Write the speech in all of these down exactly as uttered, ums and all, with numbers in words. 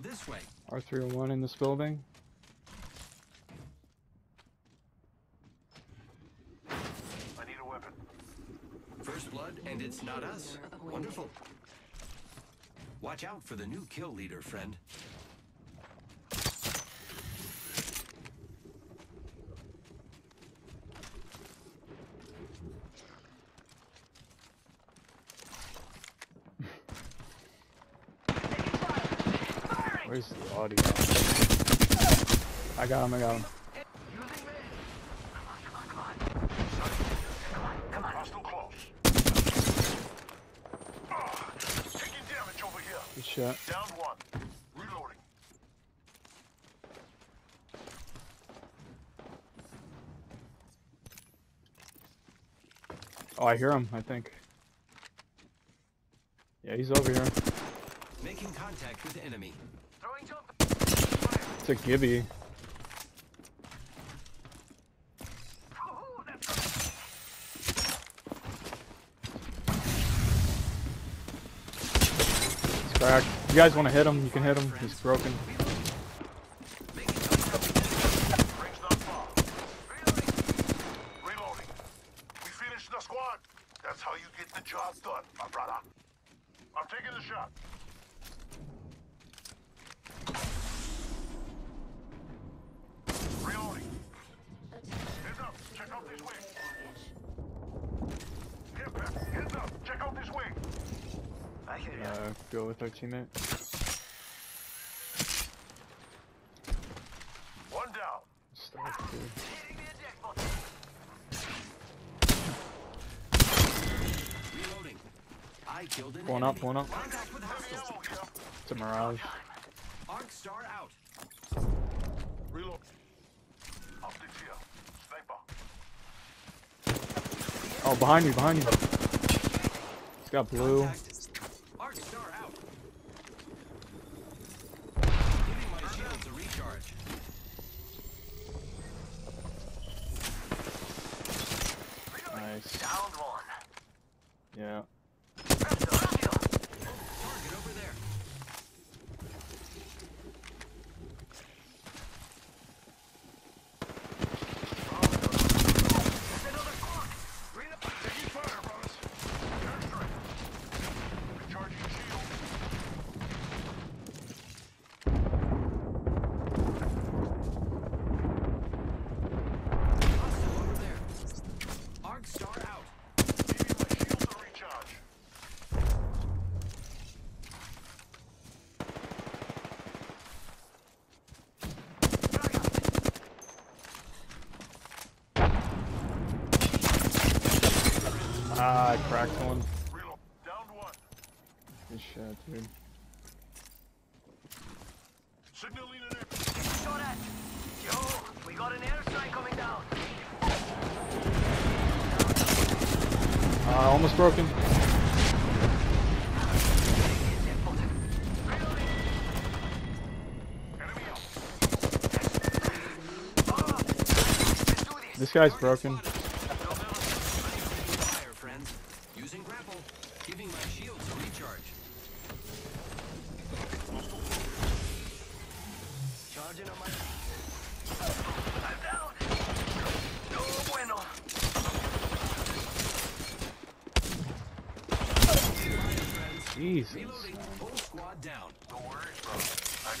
Go this way. R three oh one in this building. I need a weapon. First blood, and it's not us. Wonderful. Watch out for the new kill leader, friend. Where's the audio? I got him, I got him. Good shot. Down one. Reloading. Oh, I hear him, I think. Yeah, he's over here. Making contact with the enemy. Throwing jump. It's a Gibby. If you guys want to hit him, you can hit him. He's broken. Reloading. We finished the squad. That's how you get the job done, my brother. I'm taking the shot. Reloading. Heads up. Check out this wing. Heads up. Check out this wing. Uh, go with our teammate. One down. Start Reloading. I killed it. Pulling up, pulling up. It's a Mirage. Arc star out. Reload. Up the field. Sniper. Oh, behind you, behind you. It's got blue. Contact. Nice. Down one. Yeah. Target over there. Another clock. Read up. Taking fire, brothers. Recharging shield. Hostile over there. Arc star out. Giving my shield to recharge. Ah, I cracked one. Reload. Down one. Good shot, dude. Signaling an airstrike. Shot at. Yo, we got an airstrike coming down. Uh, almost broken. This guy's broken. Fire, friends. Using grapple. Giving my shields a recharge. Charging on my. I'm down. No bueno. Jesus. Reloading. Whole squad down. Don't worry, bro. I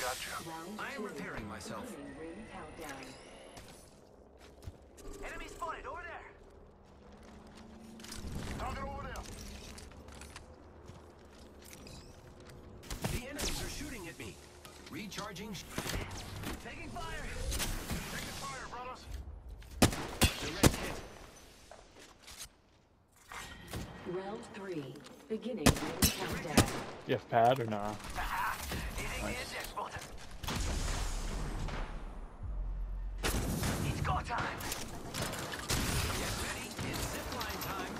got you. I am repairing myself. Ring countdown. Enemy spotted over there. Target over there. The enemies are shooting at me. Recharging. sh- Taking fire. Taking fire, brothers. Direct hit. Round three, beginning ring countdown. You have pad or nah? Aha! Hitting the index button. It's go time. Get ready. It's zipline time.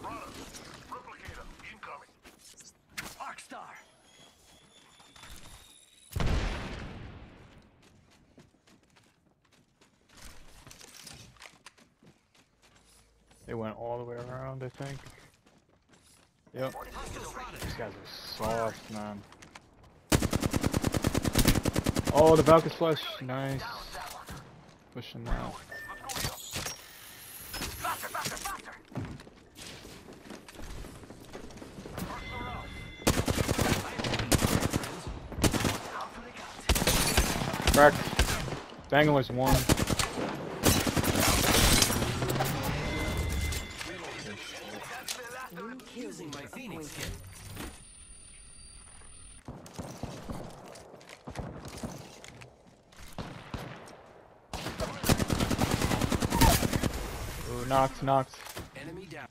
Brothers, replicator incoming. Arc star. They went all the way around, I think. Yep. These guys are soft, man. Oh, the Valkyrie's flush. Nice. Push him out. Crack. Bangalore's one. Using my Phoenix kit. Ooh, knocked, knocked. Enemy down.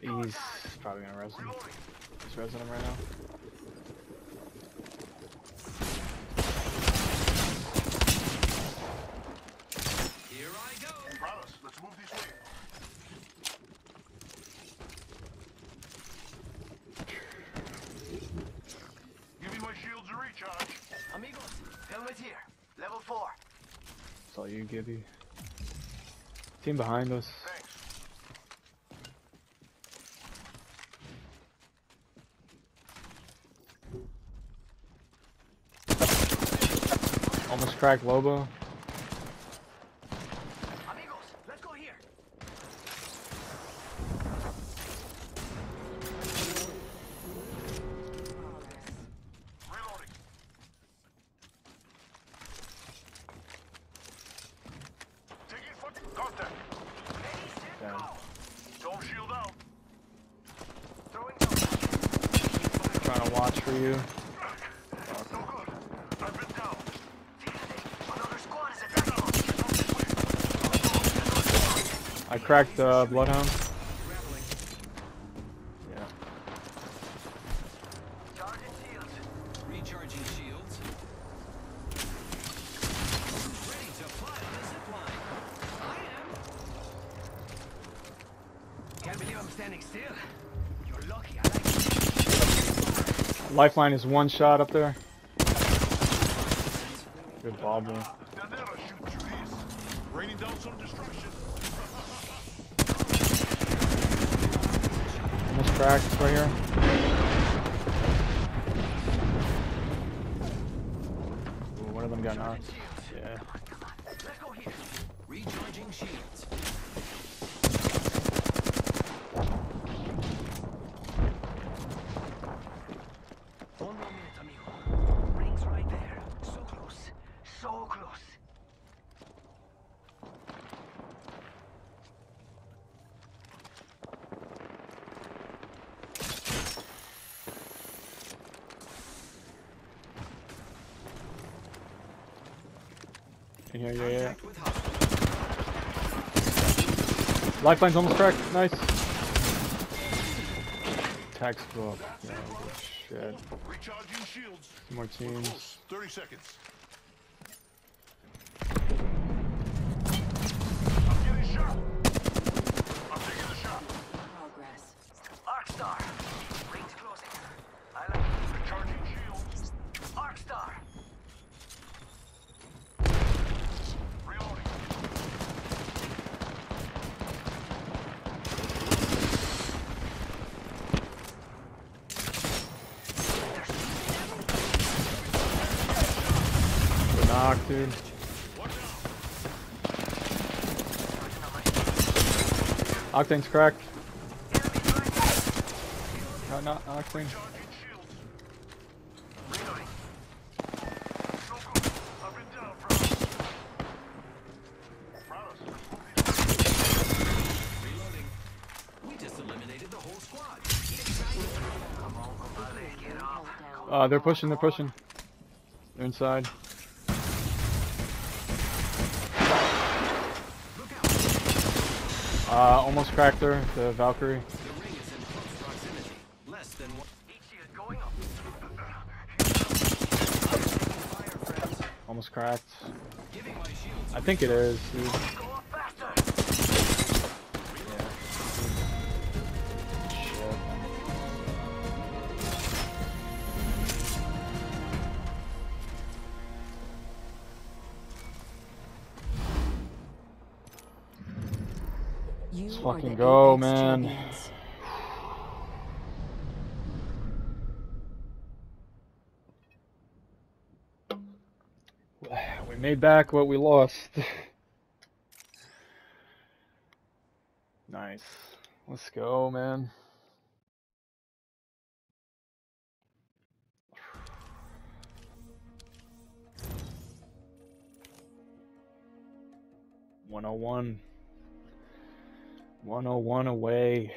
He's probably gonna res him. He's resing him right now. Here I go. Hey, brothers, let's move this way. It's all you, Gibby. Team behind us. Thanks. Almost cracked Lobo. Amigos, let's go here. Trying to watch for you. No good. I've been down. Another squad is attacking. I cracked the uh, Bloodhound. Yeah. Charging shields. Recharging shields. Ready to fly on the zip line. I am. Can't believe I'm standing still. You're lucky. I like it. Lifeline is one shot up there. Good ball, man. Raining down some destruction. Almost cracked right here. Ooh, one of them got knocked. Yeah. Let's go here. Recharging shields. Yeah, yeah, yeah. Lifeline's almost cracked. Nice. Textbook. Yeah, shit. Recharging shields. Two more teams. Thirty seconds. I'm getting shot. I'm taking the shot. Progress. Arc Star. Rings closing. I like recharging shields. Arc Star. Knocked, dude. Octane's cracked. No, not Octane. Uh, they're pushing, they're pushing. They're inside. Uh, almost cracked her, the Valkyrie. The ring is in close proximity. Less than one. Almost cracked. I think it is, dude. Yeah. Let's fucking go, man. made back what we lost. Nice. Let's go, man. one oh one. one oh one away.